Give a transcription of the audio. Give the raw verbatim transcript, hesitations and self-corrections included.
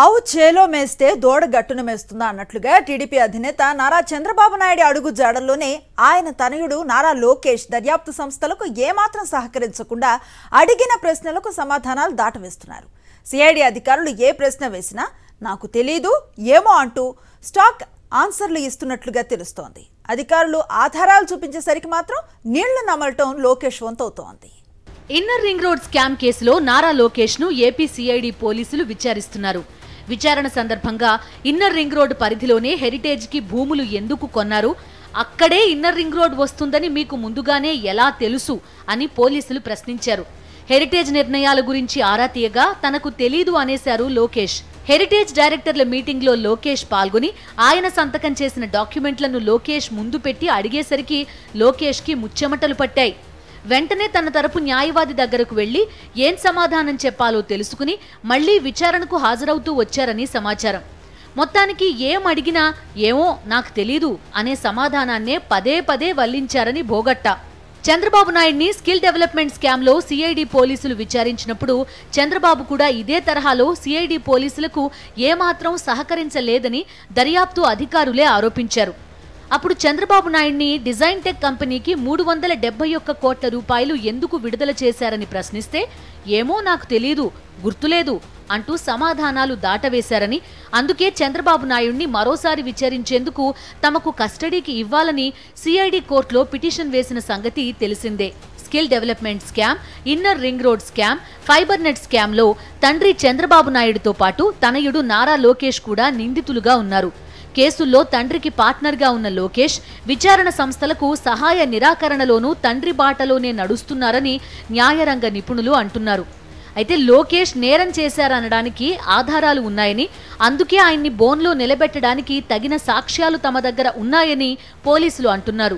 ఆవు చేలో మేస్తే దోడ గట్టున మేస్తుందా అన్నట్లుగా టీడీపీ అధినేత నారా చంద్రబాబు నాయుడు అడుగు జాడల్లోనే ఆయన తనయుడు నారా లోకేష్ దర్యాప్తు సంస్థలకు ఏమాత్రం సహకరించకుండా అడిగిన ప్రశ్నలకు సమాధానాలు దాటవేస్తున్నారు. సిఐడి అధికారులు ఏ ప్రశ్న వేసినా నాకు తెలియదు ఏమో అంటూ స్టాక్ ఆన్సర్లు ఇస్తున్నట్లుగా తెలుస్తోంది. అధికారులు ఆధారాలు చూపించేసరికి మాత్రం నీళ్లు నమలటం లోకేష్ వంతవుతోంది. ఇన్నర్ రింగ్ రోడ్ స్కామ్ కేసులో నారా లోకేష్ను ఏపీ సిఐడి పోలీసులు విచారిస్తున్నారు. విచారణ సందర్భంగా ఇన్నర్ రింగ్ రోడ్ పరిధిలోనే హెరిటేజ్కి భూములు ఎందుకు కొన్నారు, అక్కడే ఇన్నర్ రింగ్ రోడ్ వస్తుందని మీకు ముందుగానే ఎలా తెలుసు అని పోలీసులు ప్రశ్నించారు. హెరిటేజ్ నిర్ణయాల గురించి ఆరా తీయగా తనకు తెలీదు అనేశారు లోకేష్. హెరిటేజ్ డైరెక్టర్ల మీటింగ్లో లోకేష్ పాల్గొని ఆయన సంతకం చేసిన డాక్యుమెంట్లను లోకేష్ ముందు పెట్టి అడిగేసరికి లోకేష్కి ముచ్చెమటలు పట్టాయి. వెంటనే తన తరపు న్యాయవాది దగ్గరకు వెళ్లి ఏం సమాధానం చెప్పాలో తెలుసుకుని మళ్లీ విచారణకు హాజరవుతూ వచ్చారని సమాచారం. మొత్తానికి ఏం అడిగినా ఏమో నాకు తెలీదు అనే సమాధానాన్నే పదే పదే వల్లించారని భోగట్ట. చంద్రబాబు నాయుడిని స్కిల్ డెవలప్మెంట్ స్కామ్లో సిఐడి పోలీసులు విచారించినప్పుడు చంద్రబాబు కూడా ఇదే తరహాలో సిఐడి పోలీసులకు ఏమాత్రం సహకరించలేదని దర్యాప్తు అధికారులే ఆరోపించారు. అప్పుడు చంద్రబాబు నాయుడిని డిజైన్ టెక్ కంపెనీకి మూడు వందల డెబ్బై ఒక్క కోట్ల రూపాయలు ఎందుకు విడుదల చేశారని ప్రశ్నిస్తే ఏమో నాకు తెలీదు, గుర్తులేదు అంటూ సమాధానాలు దాటవేశారని, అందుకే చంద్రబాబు నాయుడిని మరోసారి విచారించేందుకు తమకు కస్టడీకి ఇవ్వాలని సిఐడి కోర్టులో పిటిషన్ వేసిన సంగతి తెలిసిందే. Skill development scam, inner ring road scam, fibernet స్కామ్లో తండ్రి చంద్రబాబు నాయుడుతో పాటు తనయుడు నారా లోకేష్ కూడా నిందితులుగా ఉన్నారు. కేసుల్లో తండ్రికి పార్ట్నర్గా ఉన్న లోకేష్ విచారణ సంస్థలకు సహాయ నిరాకరణలోనూ తండ్రి బాటలోనే నడుస్తున్నారని న్యాయరంగ నిపుణులు అంటున్నారు. అయితే లోకేష్ నేరం చేశారనడానికి ఆధారాలు ఉన్నాయని, అందుకే ఆయన్ని బోన్లో నిలబెట్టడానికి తగిన సాక్ష్యాలు తమ దగ్గర ఉన్నాయని పోలీసులు అంటున్నారు.